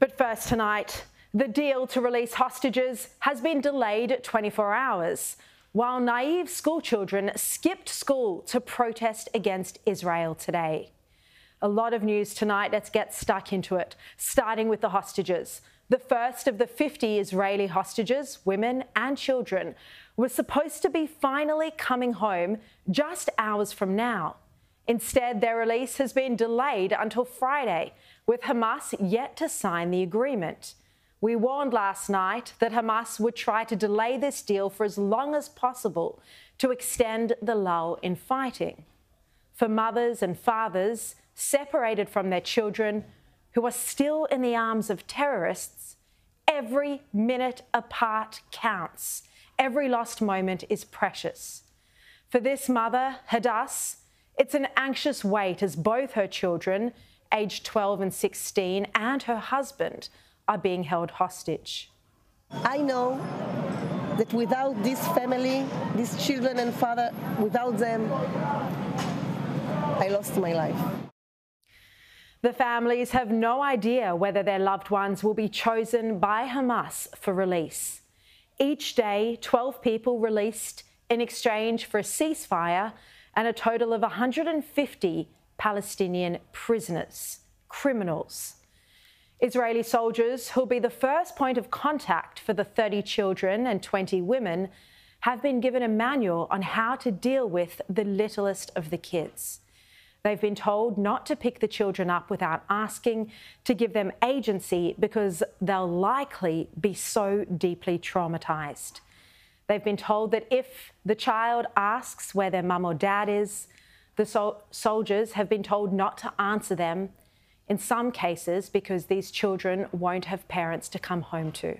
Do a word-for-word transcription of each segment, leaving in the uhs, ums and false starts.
But first tonight, the deal to release hostages has been delayed twenty-four hours, while naive school children skipped school to protest against Israel today. A lot of news tonight. Let's get stuck into it, starting with the hostages. The first of the fifty Israeli hostages, women and children, were supposed to be finally coming home just hours from now. Instead, their release has been delayed until Friday, with Hamas yet to sign the agreement. We warned last night that Hamas would try to delay this deal for as long as possible to extend the lull in fighting. For mothers and fathers separated from their children, who are still in the arms of terrorists, every minute apart counts. Every lost moment is precious. For this mother, Hadass, it's an anxious wait as both her children, aged twelve and sixteen, and her husband are being held hostage. I know that without this family, these children and father, without them, I lost my life. The families have no idea whether their loved ones will be chosen by Hamas for release. Each day, twelve people released in exchange for a ceasefire and a total of one hundred fifty Palestinian prisoners, criminals. Israeli soldiers, who'll be the first point of contact for the thirty children and twenty women, have been given a manual on how to deal with the littlest of the kids. They've been told not to pick the children up without asking, to give them agency because they'll likely be so deeply traumatised. They've been told that if the child asks where their mum or dad is, the sol- soldiers have been told not to answer them, in some cases because these children won't have parents to come home to.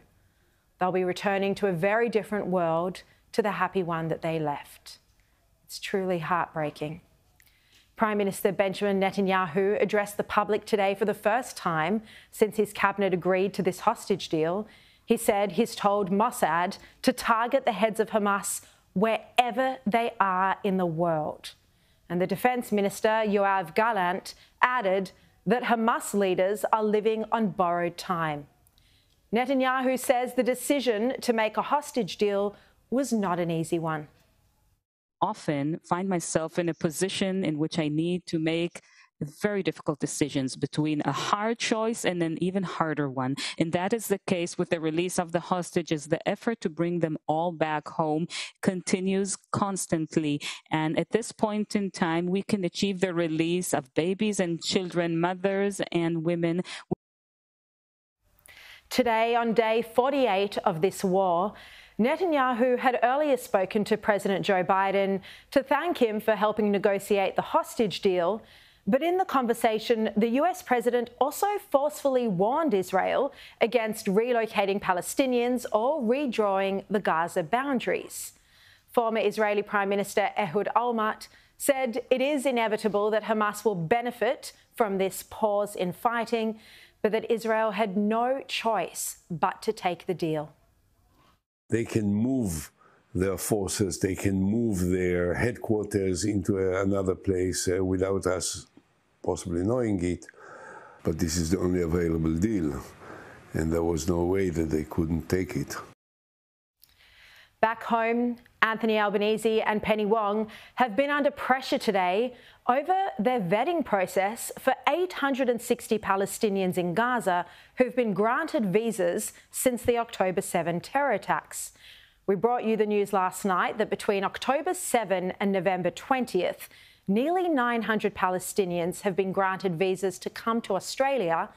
They'll be returning to a very different world to the happy one that they left. It's truly heartbreaking. Prime Minister Benjamin Netanyahu addressed the public today for the first time since his cabinet agreed to this hostage deal. He said he's told Mossad to target the heads of Hamas wherever they are in the world. And the Defence Minister, Yoav Gallant, added that Hamas leaders are living on borrowed time. Netanyahu says the decision to make a hostage deal was not an easy one. Often find myself in a position in which I need to make very difficult decisions between a hard choice and an even harder one. And that is the case with the release of the hostages. The effort to bring them all back home continues constantly. And at this point in time, we can achieve the release of babies and children, mothers and women. Today, on day forty-eight of this war, Netanyahu had earlier spoken to President Joe Biden to thank him for helping negotiate the hostage deal. But in the conversation, the U S president also forcefully warned Israel against relocating Palestinians or redrawing the Gaza boundaries. Former Israeli Prime Minister Ehud Olmert said it is inevitable that Hamas will benefit from this pause in fighting, but that Israel had no choice but to take the deal. They can move their forces, they can move their headquarters into another place uh, without us possibly knowing it. But this is the only available deal, and there was no way that they couldn't take it. Back home, Anthony Albanese and Penny Wong have been under pressure today over their vetting process for eight hundred sixty Palestinians in Gaza who've been granted visas since the October seventh terror attacks. We brought you the news last night that between October seventh and November twentieth, nearly nine hundred Palestinians have been granted visas to come to Australia,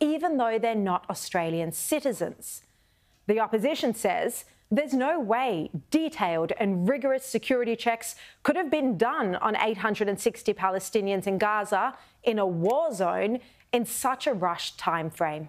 even though they're not Australian citizens. The opposition says there's no way detailed and rigorous security checks could have been done on eight hundred sixty Palestinians in Gaza in a war zone in such a rushed time frame.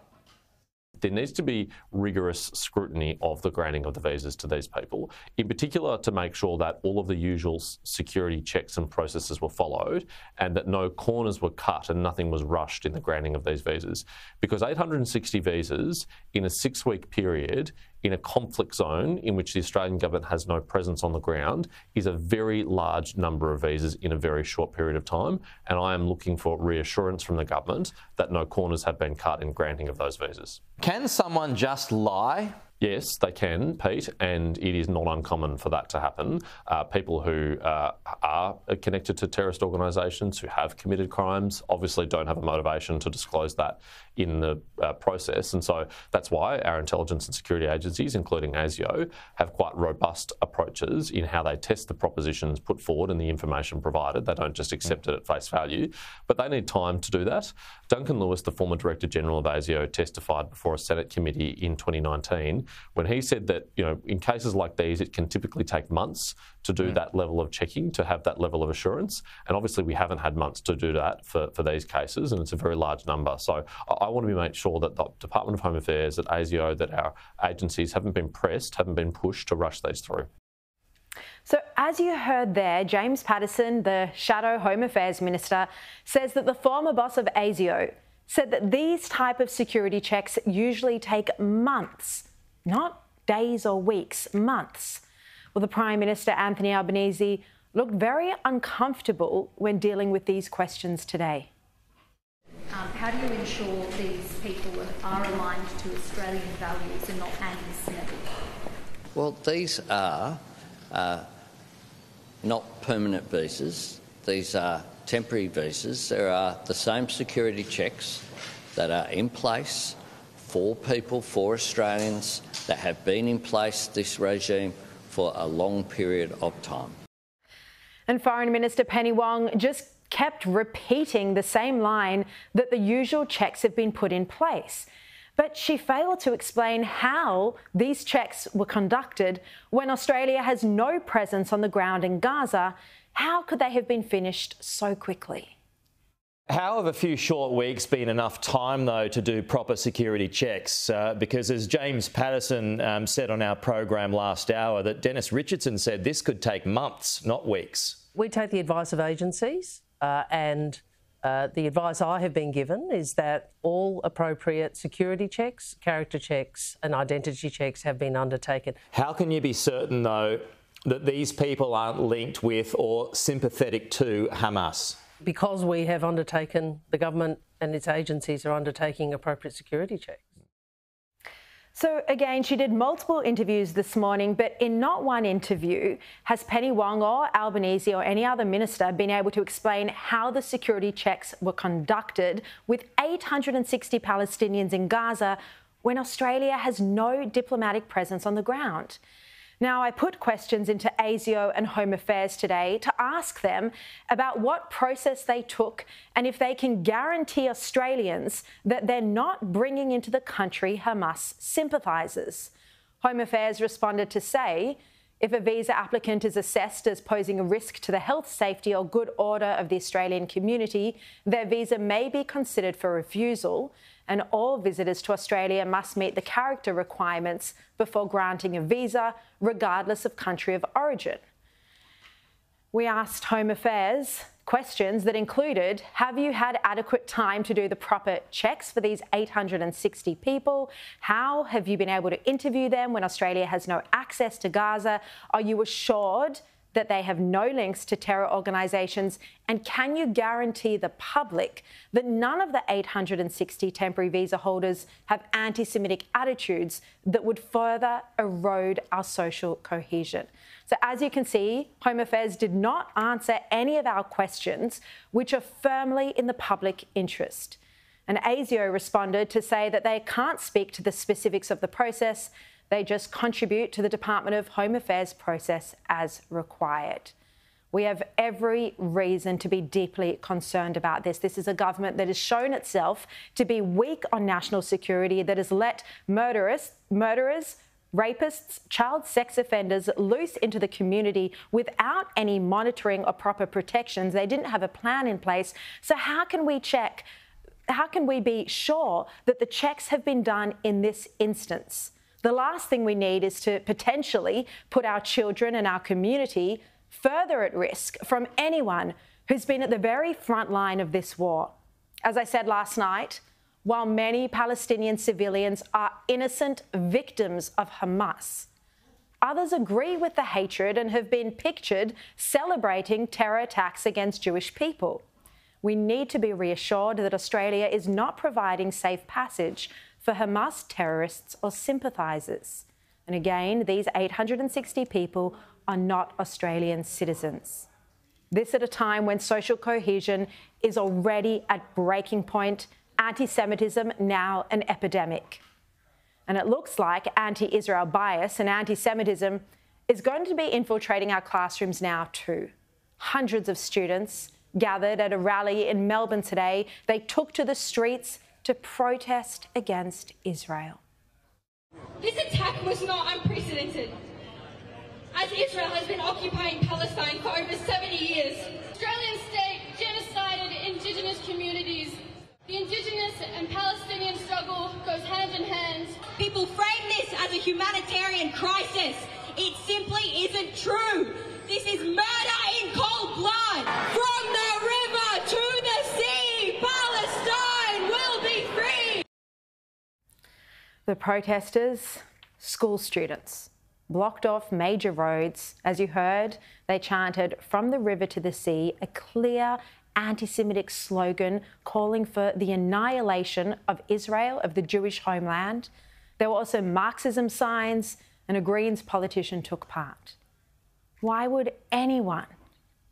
There needs to be rigorous scrutiny of the granting of the visas to these people, in particular to make sure that all of the usual security checks and processes were followed and that no corners were cut and nothing was rushed in the granting of these visas. Because eight hundred sixty visas in a six-week period in a conflict zone in which the Australian government has no presence on the ground is a very large number of visas in a very short period of time. And I am looking for reassurance from the government that no corners have been cut in granting of those visas. Can someone just lie? Yes, they can, Pete, and it is not uncommon for that to happen. Uh, people who uh, are connected to terrorist organisations, who have committed crimes, obviously don't have a motivation to disclose that in the uh, process. And so that's why our intelligence and security agencies, including ASIO, have quite robust approaches in how they test the propositions put forward and the information provided. They don't just accept it at face value, but they need time to do that. Duncan Lewis, the former Director General of ASIO, testified before a Senate committee in twenty nineteen when he said that, you know, in cases like these, it can typically take months to do mm. that level of checking, to have that level of assurance. And obviously we haven't had months to do that for, for these cases, and it's a very large number. So I, I want to make sure that the Department of Home Affairs, that ASIO, that our agencies haven't been pressed, haven't been pushed to rush these through. So as you heard there, James Paterson, the shadow Home Affairs Minister, says that the former boss of ASIO said that these type of security checks usually take months, not days or weeks, months. Well, the Prime Minister, Anthony Albanese, looked very uncomfortable when dealing with these questions today. Um, how do you ensure these people are aligned to Australian values and not anti-Semitic? Well, these are uh, not permanent visas. These are temporary visas. There are the same security checks that are in place for people, for Australians, that have been in place, this regime, for a long period of time. And Foreign Minister Penny Wong just kept repeating the same line that the usual checks have been put in place. But she failed to explain how these checks were conducted when Australia has no presence on the ground in Gaza. How could they have been finished so quickly? How have a few short weeks been enough time, though, to do proper security checks? Uh, because as James Paterson um, said on our program last hour, that Dennis Richardson said this could take months, not weeks. We take the advice of agencies uh, and uh, the advice I have been given is that all appropriate security checks, character checks and identity checks have been undertaken. How can you be certain, though, that these people aren't linked with or sympathetic to Hamas? Because we have undertaken, the government and its agencies are undertaking appropriate security checks. So again, she did multiple interviews this morning, but in not one interview has Penny Wong or Albanese or any other minister been able to explain how the security checks were conducted with eight hundred sixty Palestinians in Gaza when Australia has no diplomatic presence on the ground. Now, I put questions into ASIO and Home Affairs today to ask them about what process they took and if they can guarantee Australians that they're not bringing into the country Hamas sympathisers. Home Affairs responded to say, if a visa applicant is assessed as posing a risk to the health, safety or good order of the Australian community, their visa may be considered for refusal, and all visitors to Australia must meet the character requirements before granting a visa, regardless of country of origin. We asked Home Affairs questions that included, have you had adequate time to do the proper checks for these eight hundred sixty people? How have you been able to interview them when Australia has no access to Gaza? Are you assured that they have no links to terror organisations? And can you guarantee the public that none of the eight hundred sixty temporary visa holders have anti-Semitic attitudes that would further erode our social cohesion? So as you can see, Home Affairs did not answer any of our questions, which are firmly in the public interest. And ASIO responded to say that they can't speak to the specifics of the process. They just contribute to the Department of Home Affairs process as required. We have every reason to be deeply concerned about this. This is a government that has shown itself to be weak on national security, that has let murderers, murderers, rapists, child sex offenders loose into the community without any monitoring or proper protections. They didn't have a plan in place. So how can we check? How can we be sure that the checks have been done in this instance? The last thing we need is to potentially put our children and our community further at risk from anyone who's been at the very front line of this war. As I said last night, while many Palestinian civilians are innocent victims of Hamas. Others agree with the hatred and have been pictured celebrating terror attacks against Jewish people. We need to be reassured that Australia is not providing safe passage for Hamas terrorists or sympathisers. And again, these eight hundred sixty people are not Australian citizens. This at a time when social cohesion is already at breaking point, anti-Semitism now an epidemic. And it looks like anti-Israel bias and anti-Semitism is going to be infiltrating our classrooms now too. Hundreds of students gathered at a rally in Melbourne today. They took to the streets to protest against Israel. This attack was not unprecedented, as Israel has been occupying Palestine for over seventy years. Australian state genocided Indigenous communities. The Indigenous and Palestinian struggle goes hand in hand. People frame this as a humanitarian crisis. It simply isn't true. This is murder in cold blood. From the river to the sea, Palestine will be free. The protesters, school students, blocked off major roads. As you heard, they chanted "From the river to the sea," a clear anti-Semitic slogan calling for the annihilation of Israel, of the Jewish homeland. There were also Marxism signs, and a Greens politician took part. Why would anyone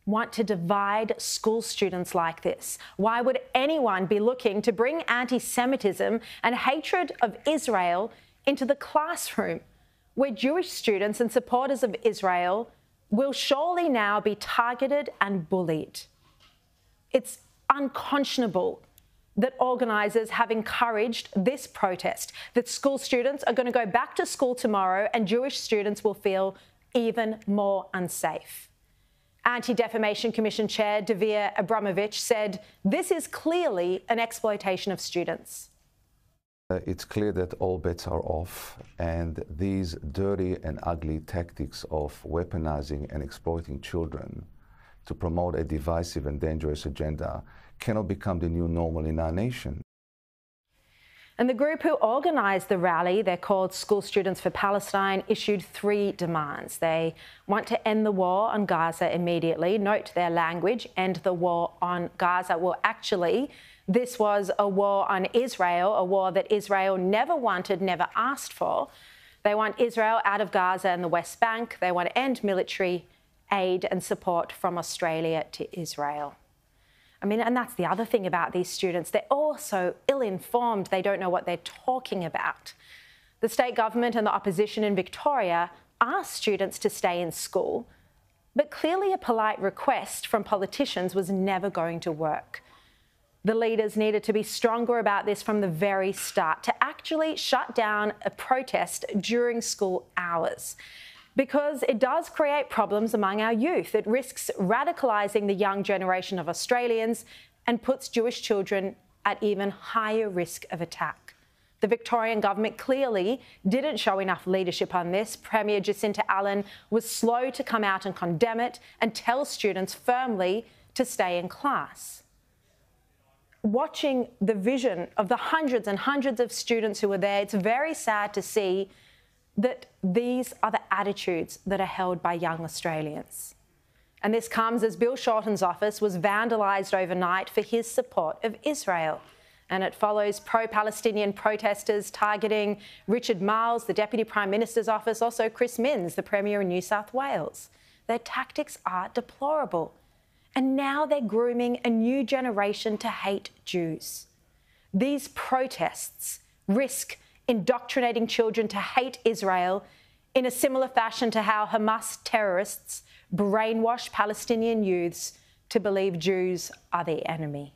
want to divide school students like this? Why would anyone be looking to bring anti-Semitism and hatred of Israel into the classroom, where Jewish students and supporters of Israel will surely now be targeted and bullied? It's unconscionable that organisers have encouraged this protest, that school students are going to go back to school tomorrow and Jewish students will feel even more unsafe. Anti-Defamation Commission Chair Dvir Abramovich said this is clearly an exploitation of students. Uh, it's clear that all bets are off, and these dirty and ugly tactics of weaponizing and exploiting children to promote a divisive and dangerous agenda cannot become the new normal in our nation. And the group who organised the rally, they're called School Students for Palestine, issued three demands. They want to end the war on Gaza immediately. Note their language, end the war on Gaza. Well, actually, this was a war on Israel, a war that Israel never wanted, never asked for. They want Israel out of Gaza and the West Bank. They want to end military aid and support from Australia to Israel. I mean, and that's the other thing about these students. They're all so ill-informed, they don't know what they're talking about. The state government and the opposition in Victoria asked students to stay in school, but clearly a polite request from politicians was never going to work. The leaders needed to be stronger about this from the very start, to actually shut down a protest during school hours, because it does create problems among our youth. It risks radicalising the young generation of Australians and puts Jewish children at even higher risk of attack. The Victorian government clearly didn't show enough leadership on this. Premier Jacinta Allan was slow to come out and condemn it and tell students firmly to stay in class. Watching the vision of the hundreds and hundreds of students who were there, it's very sad to see that these are the attitudes that are held by young Australians. And this comes as Bill Shorten's office was vandalised overnight for his support of Israel. And it follows pro-Palestinian protesters targeting Richard Marles, the Deputy Prime Minister's office, also Chris Minns, the Premier in New South Wales. Their tactics are deplorable. And now they're grooming a new generation to hate Jews. These protests risk indoctrinating children to hate Israel in a similar fashion to how Hamas terrorists brainwash Palestinian youths to believe Jews are the enemy.